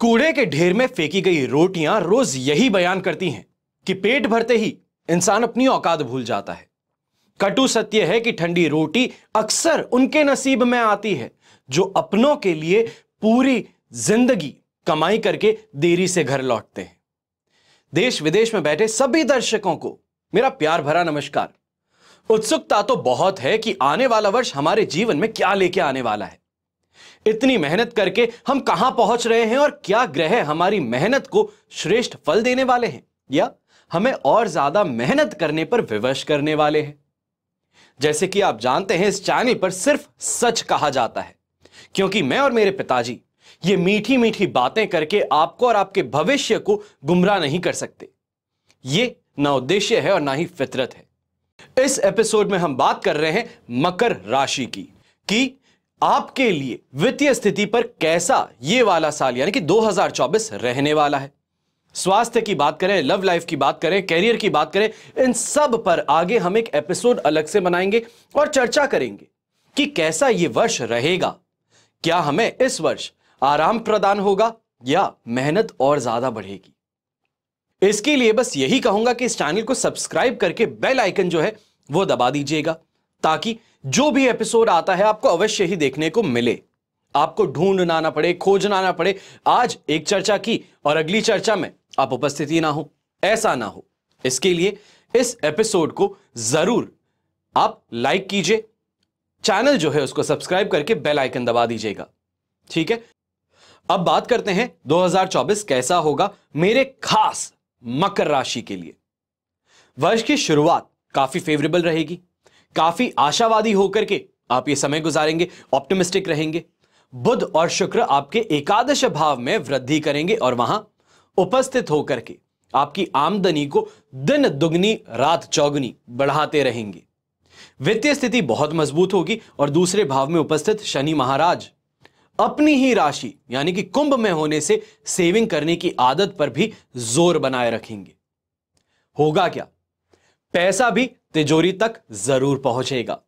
कूड़े के ढेर में फेंकी गई रोटियां रोज यही बयान करती हैं कि पेट भरते ही इंसान अपनी औकात भूल जाता है। कटु सत्य है कि ठंडी रोटी अक्सर उनके नसीब में आती है जो अपनों के लिए पूरी जिंदगी कमाई करके देरी से घर लौटते हैं। देश विदेश में बैठे सभी दर्शकों को मेरा प्यार भरा नमस्कार। उत्सुकता तो बहुत है कि आने वाला वर्ष हमारे जीवन में क्या लेके आने वाला है। इतनी मेहनत करके हम कहां पहुंच रहे हैं और क्या ग्रह हमारी मेहनत को श्रेष्ठ फल देने वाले हैं या हमें और ज्यादा मेहनत करने पर विवश करने वाले हैं। जैसे कि आप जानते हैं, इस चैनल पर सिर्फ सच कहा जाता है, क्योंकि मैं और मेरे पिताजी ये मीठी मीठी बातें करके आपको और आपके भविष्य को गुमराह नहीं कर सकते। ये ना उद्देश्य है और ना ही फितरत है। इस एपिसोड में हम बात कर रहे हैं मकर राशि की कि आपके लिए वित्तीय स्थिति पर कैसा ये वाला साल यानी कि 2024 रहने वाला है। स्वास्थ्य की बात करें, लव लाइफ की बात करें, कैरियर की बात करें, इन सब पर आगे हम एक एपिसोड अलग से बनाएंगे और चर्चा करेंगे कि कैसा ये वर्ष रहेगा। क्या हमें इस वर्ष आराम प्रदान होगा या मेहनत और ज्यादा बढ़ेगी। इसके लिए बस यही कहूंगा कि इस चैनल को सब्सक्राइब करके बेल आइकन जो है वो दबा दीजिएगा, ताकि जो भी एपिसोड आता है आपको अवश्य ही देखने को मिले, आपको ढूंढना ना पड़े, खोजना ना पड़े। आज एक चर्चा की और अगली चर्चा में आप उपस्थिति ना हो, ऐसा ना हो। इसके लिए इस एपिसोड को जरूर आप लाइक कीजिए, चैनल जो है उसको सब्सक्राइब करके बेल आइकन दबा दीजिएगा, ठीक है। अब बात करते हैं 2024 कैसा होगा मेरे खास मकर राशि के लिए। वर्ष की शुरुआत काफी फेवरेबल रहेगी, काफी आशावादी होकर के आप ये समय गुजारेंगे, ऑप्टिमिस्टिक रहेंगे। बुध और शुक्र आपके एकादश भाव में वृद्धि करेंगे और वहां उपस्थित होकर के आपकी आमदनी को दिन दुगनी रात चौगुनी बढ़ाते रहेंगे। वित्तीय स्थिति बहुत मजबूत होगी और दूसरे भाव में उपस्थित शनि महाराज अपनी ही राशि यानी कि कुंभ में होने से सेविंग करने की आदत पर भी जोर बनाए रखेंगे। होगा क्या, पैसा भी तिजोरी तक जरूर पहुंचेगा।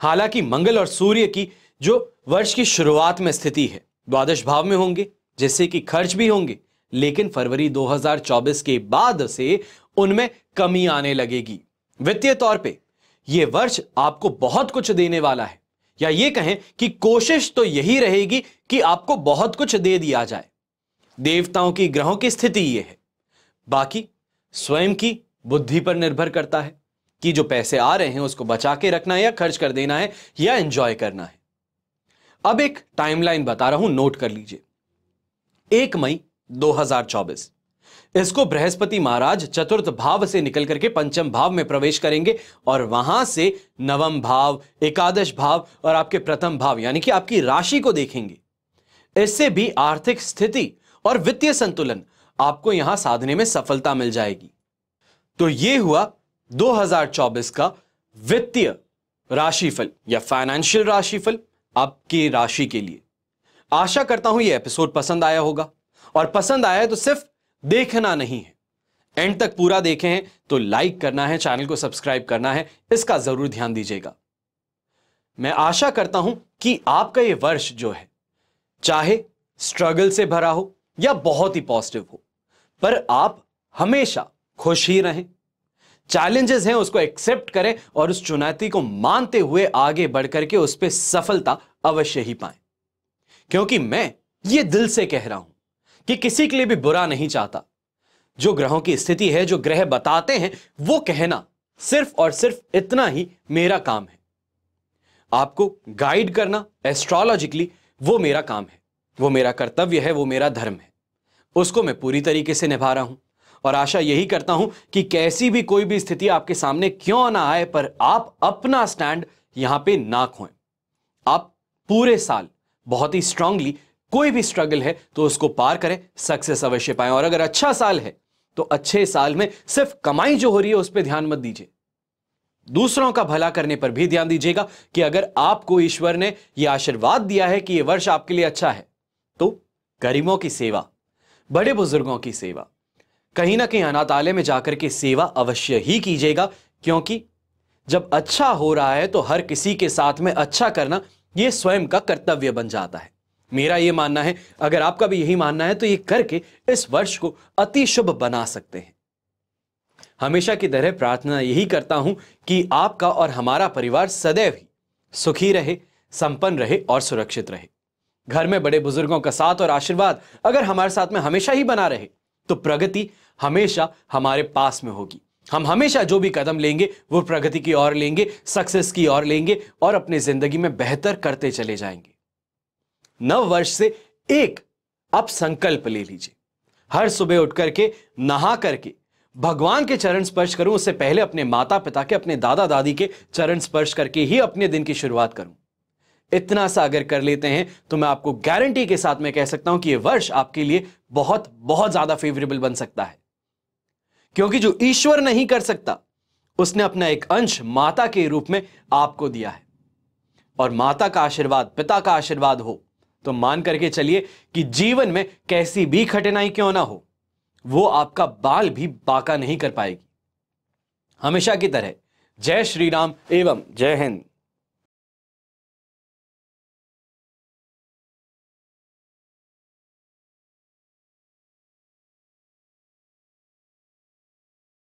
हालांकि मंगल और सूर्य की जो वर्ष की शुरुआत में स्थिति है द्वादश भाव में होंगे, जिससे कि खर्च भी होंगे, लेकिन फरवरी 2024 के बाद से उनमें कमी आने लगेगी। वित्तीय तौर पे यह वर्ष आपको बहुत कुछ देने वाला है, या ये कहें कि कोशिश तो यही रहेगी कि आपको बहुत कुछ दे दिया जाए। देवताओं की ग्रहों की स्थिति यह है। बाकी स्वयं की बुद्धि पर निर्भर करता है कि जो पैसे आ रहे हैं उसको बचा के रखना है या खर्च कर देना है या एंजॉय करना है। अब एक टाइमलाइन बता रहा हूं, नोट कर लीजिए। 1 मई 2024 इसको बृहस्पति महाराज चतुर्थ भाव से निकल करके पंचम भाव में प्रवेश करेंगे और वहां से नवम भाव, एकादश भाव और आपके प्रथम भाव यानी कि आपकी राशि को देखेंगे। इससे भी आर्थिक स्थिति और वित्तीय संतुलन आपको यहां साधने में सफलता मिल जाएगी। तो यह हुआ 2024 का वित्तीय राशिफल या फाइनेंशियल राशिफल आपकी राशि के लिए। आशा करता हूं यह एपिसोड पसंद आया होगा, और पसंद आया है तो सिर्फ देखना नहीं है, एंड तक पूरा देखे हैं तो लाइक करना है, चैनल को सब्सक्राइब करना है, इसका जरूर ध्यान दीजिएगा। मैं आशा करता हूं कि आपका यह वर्ष जो है चाहे स्ट्रगल से भरा हो या बहुत ही पॉजिटिव हो, पर आप हमेशा खुश ही रहें। चैलेंजेस हैं उसको एक्सेप्ट करें और उस चुनौती को मानते हुए आगे बढ़ करके उस पर सफलता अवश्य ही पाएं, क्योंकि मैं ये दिल से कह रहा हूं कि किसी के लिए भी बुरा नहीं चाहता। जो ग्रहों की स्थिति है, जो ग्रह बताते हैं वो कहना सिर्फ और सिर्फ इतना ही मेरा काम है। आपको गाइड करना एस्ट्रोलॉजिकली वो मेरा काम है, वो मेरा कर्तव्य है, वो मेरा धर्म है। उसको मैं पूरी तरीके से निभा रहा हूं और आशा यही करता हूं कि कैसी भी कोई भी स्थिति आपके सामने क्यों ना आए, पर आप अपना स्टैंड यहां पे ना खोएं। आप पूरे साल बहुत ही स्ट्रांगली कोई भी स्ट्रगल है तो उसको पार करें, सक्सेस अवश्य पाएं। और अगर अच्छा साल है तो अच्छे साल में सिर्फ कमाई जो हो रही है उस पर ध्यान मत दीजिए, दूसरों का भला करने पर भी ध्यान दीजिएगा। कि अगर आपको ईश्वर ने यह आशीर्वाद दिया है कि यह वर्ष आपके लिए अच्छा है, तो गरीबों की सेवा, बड़े बुजुर्गों की सेवा, कहीं ना कहीं अनाथालय में जाकर के सेवा अवश्य ही कीजिएगा, क्योंकि जब अच्छा हो रहा है तो हर किसी के साथ में अच्छा करना यह स्वयं का कर्तव्य बन जाता है। मेरा ये मानना है, अगर आपका भी यही मानना है तो ये करके इस वर्ष को अति शुभ बना सकते हैं। हमेशा की तरह प्रार्थना यही करता हूं कि आपका और हमारा परिवार सदैव ही सुखी रहे, संपन्न रहे और सुरक्षित रहे। घर में बड़े बुजुर्गों का साथ और आशीर्वाद अगर हमारे साथ में हमेशा ही बना रहे तो प्रगति हमेशा हमारे पास में होगी। हम हमेशा जो भी कदम लेंगे वो प्रगति की ओर लेंगे, सक्सेस की ओर लेंगे और अपनी जिंदगी में बेहतर करते चले जाएंगे। नव वर्ष से एक आप संकल्प ले लीजिए। हर सुबह उठ करके नहा करके भगवान के चरण स्पर्श करूं, उससे पहले अपने माता पिता के, अपने दादा दादी के चरण स्पर्श करके ही अपने दिन की शुरुआत करूं। इतना सा अगर कर लेते हैं तो मैं आपको गारंटी के साथ मैं कह सकता हूं कि यह वर्ष आपके लिए बहुत बहुत ज्यादा फेवरेबल बन सकता है, क्योंकि जो ईश्वर नहीं कर सकता उसने अपना एक अंश माता के रूप में आपको दिया है। और माता का आशीर्वाद, पिता का आशीर्वाद हो तो मान करके चलिए कि जीवन में कैसी भी कठिनाई क्यों ना हो, वो आपका बाल भी बांका नहीं कर पाएगी। हमेशा की तरह जय श्री राम एवं जय हिंद।